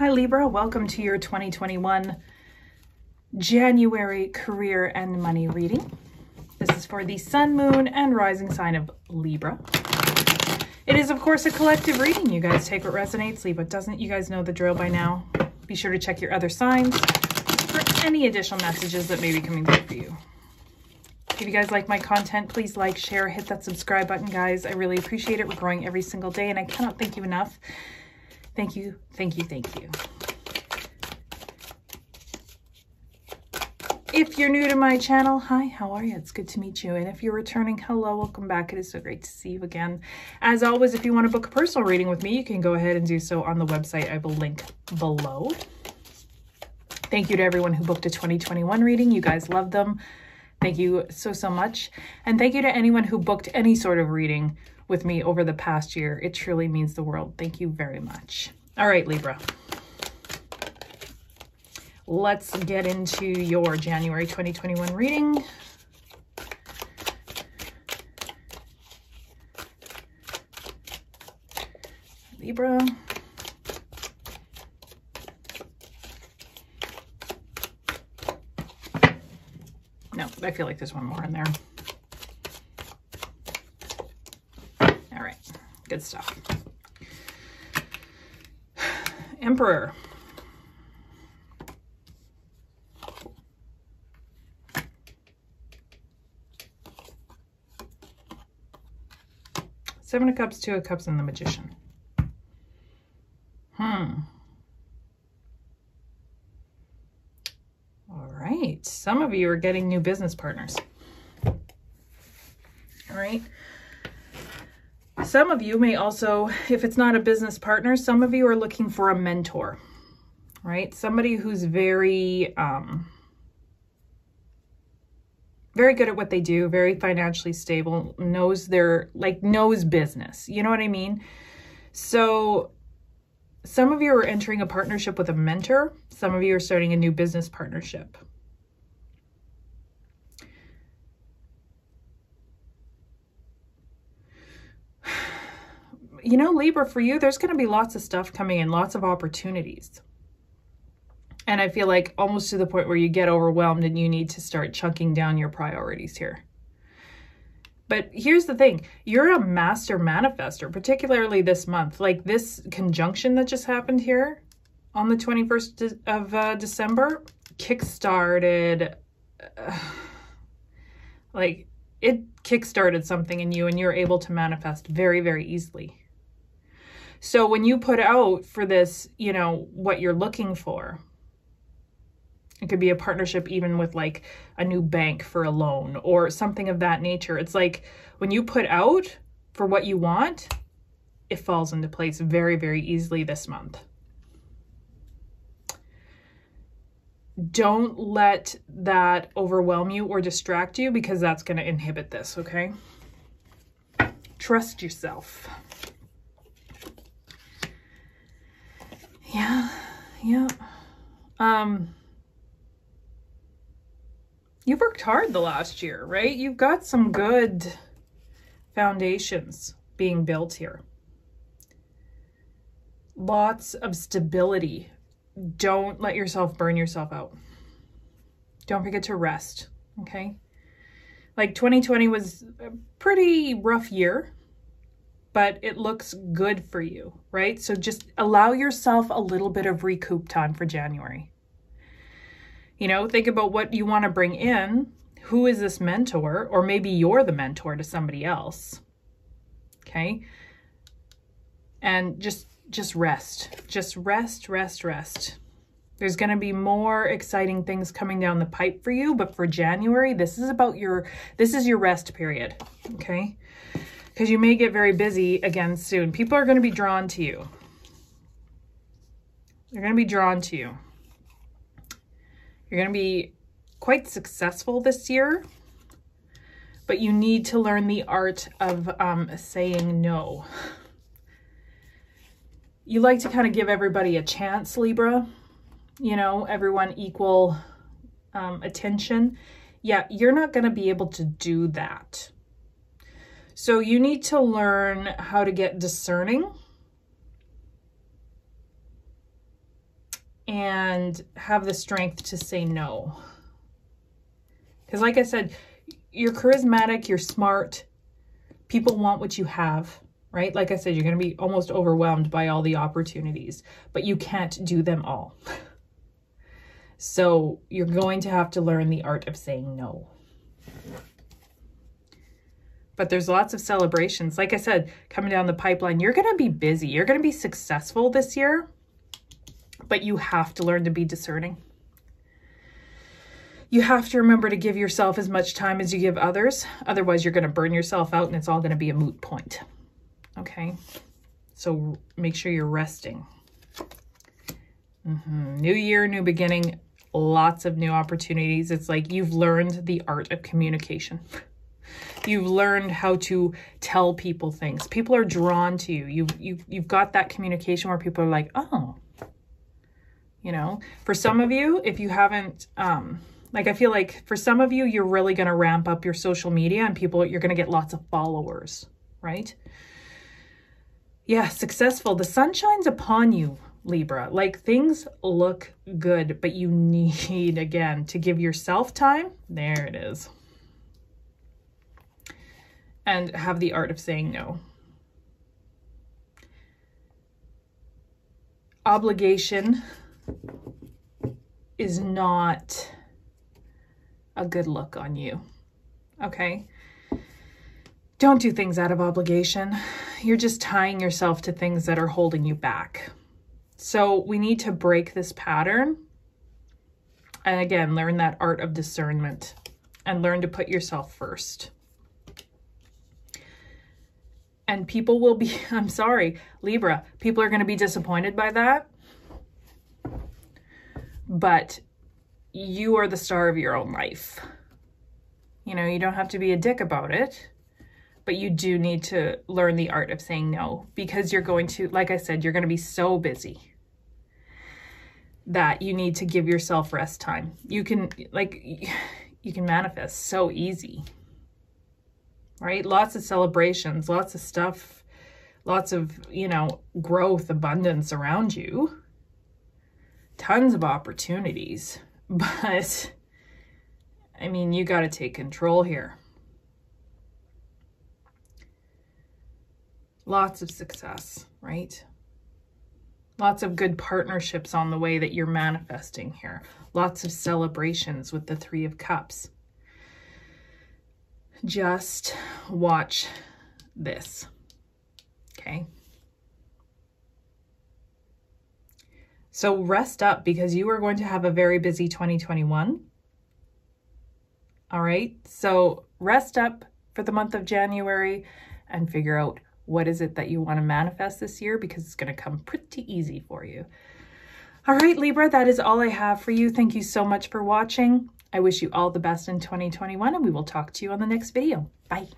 Hi Libra, welcome to your 2021 January career and money reading. This is for the sun, moon, and rising sign of Libra. It is, of course, a collective reading. You guys take what resonates, leave what doesn't. You guys know the drill by now. Be sure to check your other signs for any additional messages that may be coming through for you. If you guys like my content, please like, share, hit that subscribe button, guys. I really appreciate it. We're growing every single day, and I cannot thank you enough. Thank you, thank you, thank you. If you're new to my channel, hi, how are you? It's good to meet you. And if you're returning, hello, welcome back. It is so great to see you again. As always, if you want to book a personal reading with me, you can go ahead and do so on the website. I will link below. Thank you to everyone who booked a 2021 reading. You guys love them. Thank you so, so much. And thank you to anyone who booked any sort of reading with me over the past year. It truly means the world. Thank you very much. All right, Libra. Let's get into your January 2021 reading. Libra. No, I feel like there's one more in there. All right, good stuff. Emperor. Seven of Cups, Two of Cups, and the Magician. All right. Some of you are getting new business partners. All right. Some of you may also, if it's not a business partner, some of you are looking for a mentor, right? Somebody who's very, very good at what they do, very financially stable, knows their, like, knows business. You know what I mean? So some of you are entering a partnership with a mentor. Some of you are starting a new business partnership. You know, Libra, for you, there's going to be lots of stuff coming in, lots of opportunities. And I feel like almost to the point where you get overwhelmed and you need to start chunking down your priorities here. But here's the thing. You're a master manifester, particularly this month. Like this conjunction that just happened here on the 21st of December kickstarted, like it kickstarted something in you, and you're able to manifest very, very easily. So when you put out for this, you know, what you're looking for, it could be a partnership even with like a new bank for a loan or something of that nature. It's like when you put out for what you want, it falls into place very, very easily this month. Don't let that overwhelm you or distract you, because that's going to inhibit this, okay? Trust yourself. Yeah. You've worked hard the last year, right? You've got some good foundations being built here. Lots of stability. Don't let yourself burn yourself out. Don't forget to rest, okay? Like 2020 was a pretty rough year, but it looks good for you, right? So just allow yourself a little bit of recoup time for January. You know, think about what you want to bring in. Who is this mentor? Or maybe you're the mentor to somebody else. Okay. And just rest. Just rest. There's going to be more exciting things coming down the pipe for you. But for January, this is about your, this is your rest period. Okay. Because you may get very busy again soon. People are going to be drawn to you. They're going to be drawn to you. You're going to be quite successful this year, but you need to learn the art of saying no. You like to kind of give everybody a chance, Libra. You know, everyone equal attention. Yeah, you're not going to be able to do that. So you need to learn how to get discerning and have the strength to say no. Because like I said, you're charismatic, you're smart, people want what you have, right? Like I said, you're going to be almost overwhelmed by all the opportunities, but you can't do them all. So you're going to have to learn the art of saying no. But there's lots of celebrations. Like I said, coming down the pipeline, you're going to be busy. You're going to be successful this year, but you have to learn to be discerning. You have to remember to give yourself as much time as you give others. Otherwise, you're going to burn yourself out and it's all going to be a moot point. Okay? So make sure you're resting. New year, new beginning, lots of new opportunities. It's like you've learned the art of communication. You've learned how to tell people things. People are drawn to you. You've got that communication where people are like, oh, you know. For some of you, if you haven't... like, I feel like for some of you, you're really going to ramp up your social media and people, you're going to get lots of followers, right? Yeah, successful. The sun shines upon you, Libra. Like, things look good, but you need, again, to give yourself time. There it is. And have the art of saying no. Obligation is not... a good look on you. Okay? Don't do things out of obligation. You're just tying yourself to things that are holding you back. So we need to break this pattern. And again, learn that art of discernment and learn to put yourself first. And people will be, I'm sorry, Libra, people are going to be disappointed by that. But you are the star of your own life. You know, you don't have to be a dick about it, but you do need to learn the art of saying no, because you're going to, like I said, you're going to be so busy that you need to give yourself rest time. You can, like, you can manifest so easy, right? Lots of celebrations, lots of stuff, lots of, you know, growth, abundance around you, tons of opportunities. But, I mean, you got to take control here. Lots of success, right? Lots of good partnerships on the way that you're manifesting here. Lots of celebrations with the Three of Cups. Just watch this, okay? So rest up, because you are going to have a very busy 2021. All right. So rest up for the month of January and figure out what is it that you want to manifest this year, because it's going to come pretty easy for you. All right, Libra, that is all I have for you. Thank you so much for watching. I wish you all the best in 2021, and we will talk to you on the next video. Bye.